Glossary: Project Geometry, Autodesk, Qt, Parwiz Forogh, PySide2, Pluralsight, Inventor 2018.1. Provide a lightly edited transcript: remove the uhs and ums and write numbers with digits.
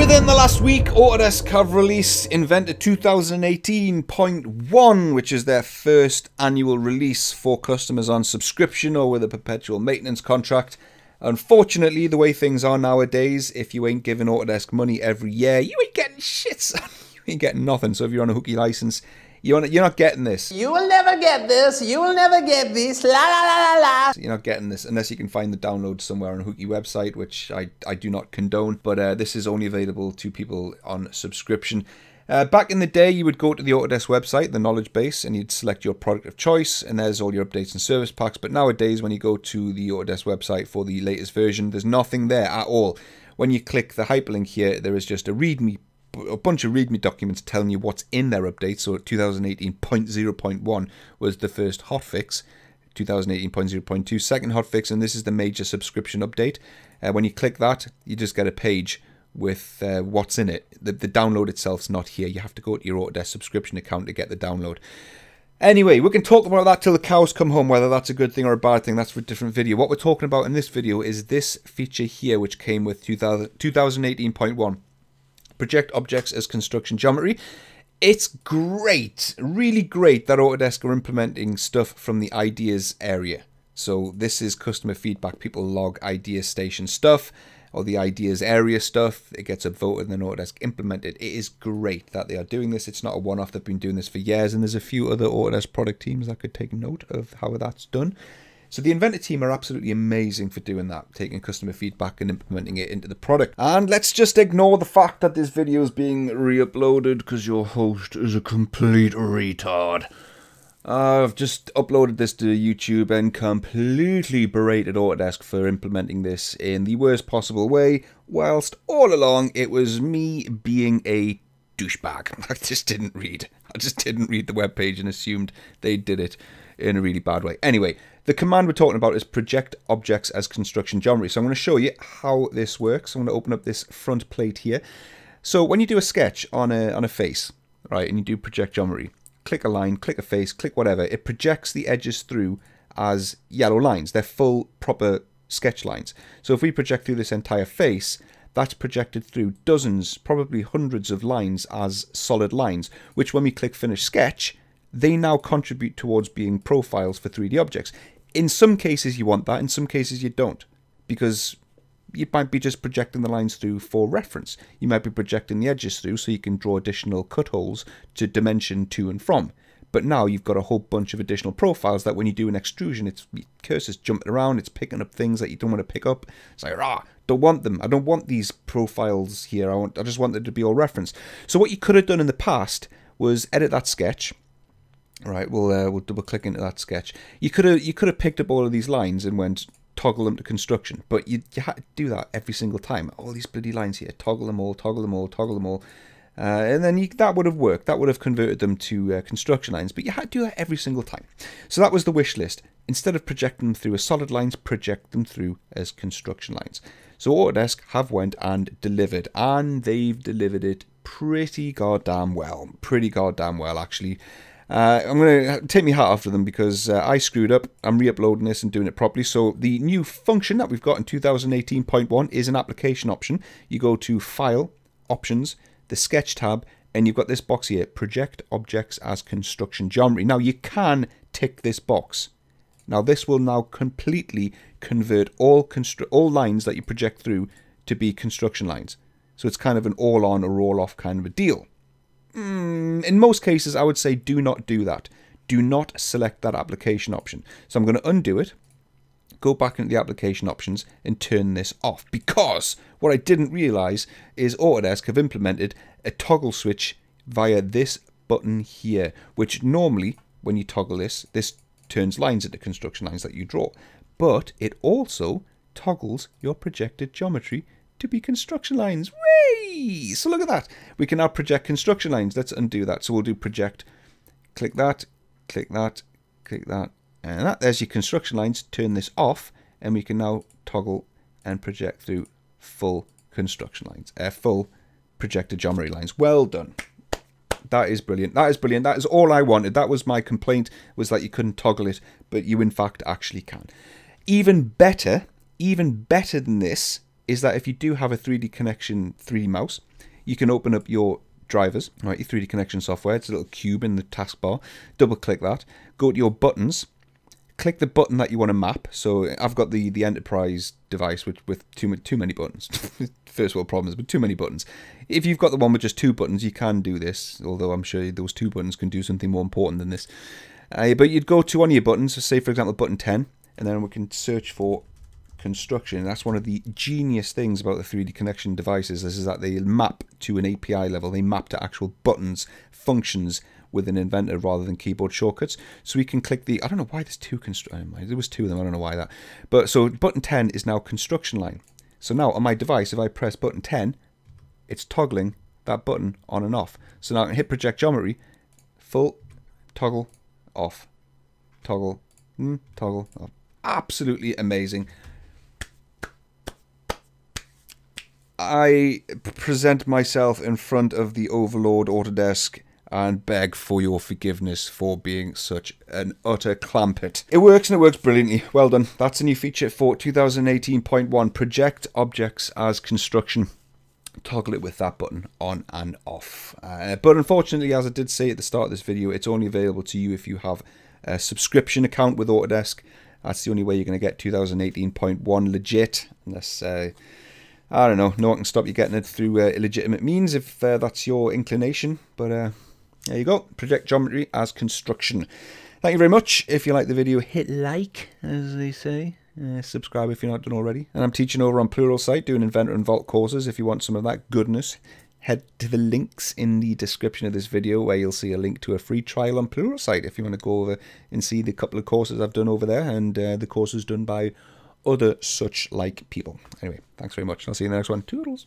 Within the last week, Autodesk have released Inventor 2018.1, which is their first annual release for customers on subscription or with a perpetual maintenance contract. Unfortunately, the way things are nowadays, if you ain't giving Autodesk money every year, you ain't getting shit, son. You ain't getting nothing. So if you're on a hooky license, you're not getting this. You will never get this. You will never get this. La la la la la. You're not getting this unless you can find the download somewhere on a hooky website, which I do not condone. But this is only available to people on subscription. Back in the day, you would go to the Autodesk website, the knowledge base, and you'd select your product of choice, and there's all your updates and service packs. But nowadays, when you go to the Autodesk website for the latest version, there's nothing there at all. When you click the hyperlink here, there is just a bunch of README documents telling you what's in their update. So 2018.0.1 was the first hotfix, 2018.0.2 second hotfix, and this is the major subscription update. When you click that, you just get a page with what's in it. The download itself's not here. You have to go to your Autodesk subscription account to get the download. Anyway, we can talk about that till the cows come home, whether that's a good thing or a bad thing. That's for a different video. What we're talking about in this video is this feature here, which came with 2018.1. Project objects as construction geometry. It's great, really great that Autodesk are implementing stuff from the ideas area. So this is customer feedback. People log idea station stuff or the ideas area stuff. It gets upvoted and then Autodesk implemented. It is great that they are doing this. It's not a one-off. They've been doing this for years, and there's a few other Autodesk product teams that could take note of how that's done. So the Inventor team are absolutely amazing for doing that, taking customer feedback and implementing it into the product. And let's just ignore the fact that this video is being re-uploaded because your host is a complete retard. I've just uploaded this to YouTube and completely berated Autodesk for implementing this in the worst possible way, whilst all along it was me being a douchebag. I just didn't read the webpage and assumed they did it in a really bad way. Anyway, the command we're talking about is project objects as construction geometry. So I'm going to show you how this works. I'm going to open up this front plate here. So when you do a sketch on a face, right, and you do project geometry, click a line, click a face, click whatever, it projects the edges through as yellow lines. They're full, proper sketch lines. So if we project through this entire face, that's projected through dozens, probably hundreds of lines as solid lines, which when we click Finish Sketch, they now contribute towards being profiles for 3D objects. In some cases you want that, in some cases you don't, because you might be just projecting the lines through for reference. You might be projecting the edges through so you can draw additional cut holes to dimension to and from. But now you've got a whole bunch of additional profiles that when you do an extrusion, it's cursor's jumping around, it's picking up things that you don't want to pick up. It's like, ah, don't want them. I don't want these profiles here. I just want them to be all reference. So what you could have done in the past was edit that sketch. All right, we'll double click into that sketch. You could have picked up all of these lines and went toggle them to construction, but you had to do that every single time. All these bloody lines here, toggle them all, toggle them all, toggle them all. And then that would have worked. That would have converted them to construction lines, but you had to do that every single time. So that was the wish list. Instead of projecting them through as solid lines, project them through as construction lines. So Autodesk have went and delivered, and they've delivered it pretty goddamn well. Pretty goddamn well, actually. I'm going to take my hat off to them because I screwed up. I'm re-uploading this and doing it properly. So the new function that we've got in 2018.1 is an application option. You go to File, Options, the Sketch tab, and you've got this box here, Project Objects as Construction Geometry. Now you can tick this box. Now this will now completely convert all lines that you project through to be construction lines. So it's kind of an all-on or all-off kind of a deal. In most cases, I would say do not do that. Do not select that application option. So I'm going to undo it, go back into the application options and turn this off, because what I didn't realize is Autodesk have implemented a toggle switch via this button here, which normally when you toggle this turns lines into construction lines that you draw, but it also toggles your projected geometry to be construction lines. Whee! So look at that. We can now project construction lines. Let's undo that. So we'll do project, click that, click that, click that, and that. There's your construction lines. Turn this off, and we can now toggle and project through full construction lines, full projected geometry lines. Well done. That is brilliant. That is brilliant. That is all I wanted. That was my complaint, was that you couldn't toggle it, but you in fact actually can. Even better than this is that if you do have a 3D connection 3D mouse, you can open up your drivers, right, your 3D connection software. It's a little cube in the taskbar. Double click that. Go to your buttons. Click the button that you want to map. So I've got the enterprise device with too many buttons. First world problems, but too many buttons. If you've got the one with just 2 buttons, you can do this, although I'm sure those 2 buttons can do something more important than this. But you'd go to one of your buttons, so say for example button 10, and then we can search for construction. That's one of the genius things about the 3D connection devices, is that they map to an API level. They map to actual buttons, functions, with an Inventor rather than keyboard shortcuts. So we can click the, I don't know why there's 2 construction, there was 2 of them, I don't know why that. But so button 10 is now construction line. So now on my device, if I press button 10, it's toggling that button on and off. So now I can hit project geometry, full, toggle, off, toggle, toggle, off. Absolutely amazing. I present myself in front of the overlord Autodesk and beg for your forgiveness for being such an utter clampet. It works, and it works brilliantly. Well done. That's a new feature for 2018.1. Project objects as construction. Toggle it with that button on and off. But unfortunately, as I did say at the start of this video, it's only available to you if you have a subscription account with Autodesk. That's the only way you're going to get 2018.1 legit, unless... I don't know, no one can stop you getting it through illegitimate means if that's your inclination. But there you go, project geometry as construction. Thank you very much. If you like the video, hit like, as they say. Subscribe if you're not done already. And I'm teaching over on Pluralsight, doing Inventor and Vault courses. If you want some of that goodness, head to the links in the description of this video, where you'll see a link to a free trial on Pluralsight if you want to go over and see the couple of courses I've done over there, and the courses done by other such like people. Anyway, thanks very much. I'll see you in the next one. Toodles.